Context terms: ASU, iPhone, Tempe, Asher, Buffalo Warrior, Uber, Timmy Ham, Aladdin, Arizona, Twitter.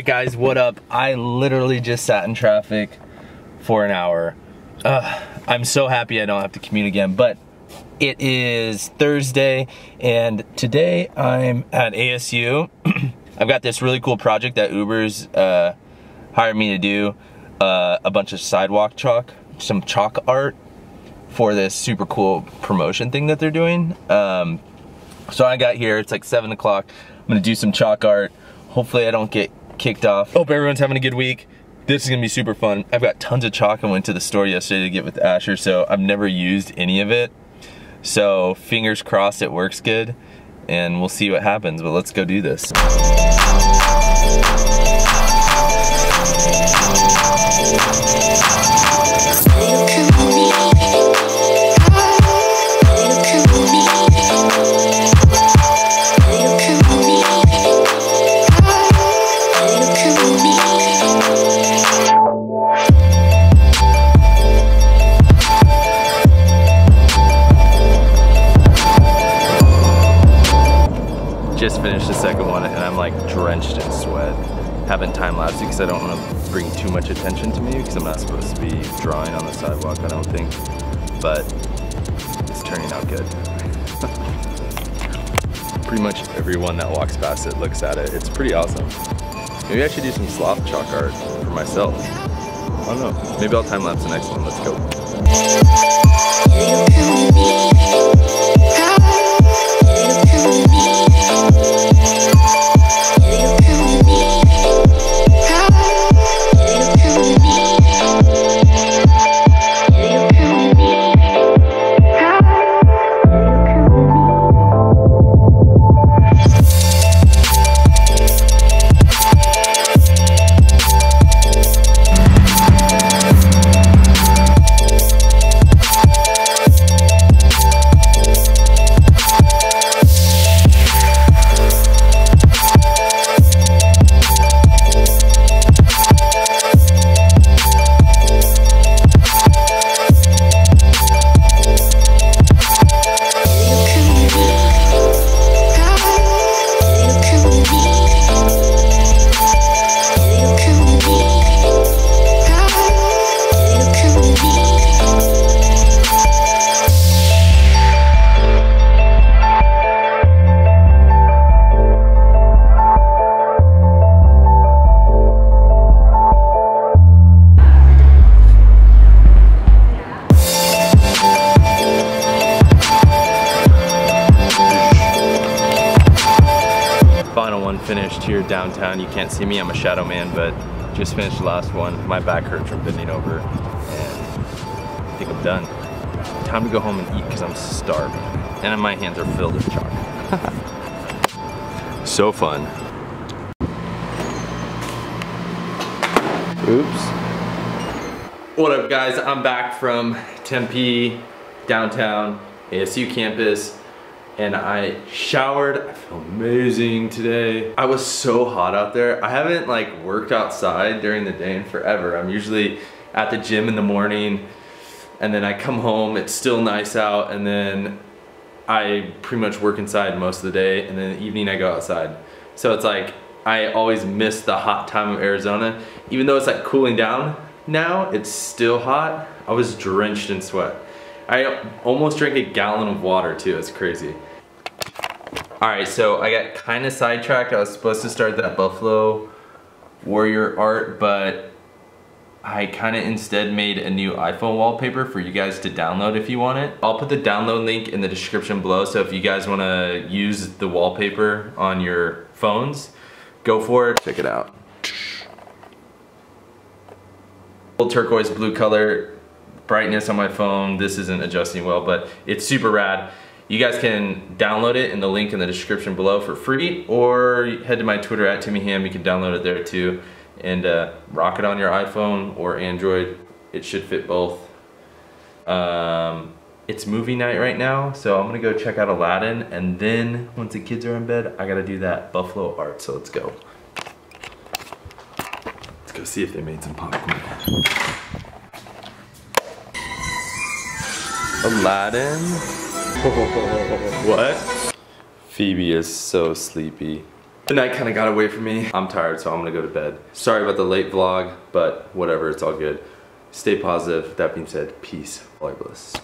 Alright guys, what up? I literally just sat in traffic for an hour. I'm so happy I don't have to commute again, but it is Thursday and today I'm at ASU. I've got this really cool project that Uber's hired me to do, a bunch of sidewalk chalk, some chalk art for this super cool promotion thing that they're doing. So I got here, it's like 7 o'clock. I'm gonna do some chalk art. Hopefully I don't get kicked off. Hope everyone's having a good week. This is gonna be super fun. I've got tons of chalk. I went to the store yesterday to get with Asher, so I've never used any of it. So fingers crossed it works good and we'll see what happens, but let's go do this. Just finished the second one and I'm like drenched in sweat. Haven't time-lapsed it because I don't want to bring too much attention to me because I'm not supposed to be drawing on the sidewalk, I don't think. But it's turning out good. Pretty much everyone that walks past it looks at it. It's pretty awesome. Maybe I should do some sloth chalk art for myself. I don't know. Maybe I'll time-lapse the next one. Let's go. Finished here downtown. You can't see me, I'm a shadow man, but just finished the last one. My back hurt from bending over and I think I'm done. Time to go home and eat because I'm starving. And my hands are filled with chalk. So fun. Oops. What up guys, I'm back from Tempe, downtown, ASU campus. And I showered, I feel amazing today. I was so hot out there. I haven't like worked outside during the day in forever. I'm usually at the gym in the morning and then I come home, it's still nice out, and then I pretty much work inside most of the day and then in the evening I go outside. So it's like, I always miss the hot time of Arizona. Even though it's like cooling down now, it's still hot. I was drenched in sweat. I almost drank a gallon of water too, it's crazy. All right, so I got kind of sidetracked. I was supposed to start that Buffalo Warrior art, but I kind of instead made a new iPhone wallpaper for you guys to download if you want it. I'll put the download link in the description below, so if you guys want to use the wallpaper on your phones, go for it. Check it out. Old turquoise blue color, brightness on my phone. This isn't adjusting well, but it's super rad. You guys can download it in the link in the description below for free, or head to my Twitter at Timmy Ham. You can download it there too, and rock it on your iPhone or Android. It should fit both. It's movie night right now, so I'm gonna go check out Aladdin, and then once the kids are in bed, I gotta do that Buffalo art, so let's go. Let's go see if they made some popcorn. Aladdin? What? Phoebe is so sleepy. The night kind of got away from me. I'm tired, so I'm gonna go to bed. Sorry about the late vlog, but whatever, it's all good. Stay positive. That being said, peace, all bliss.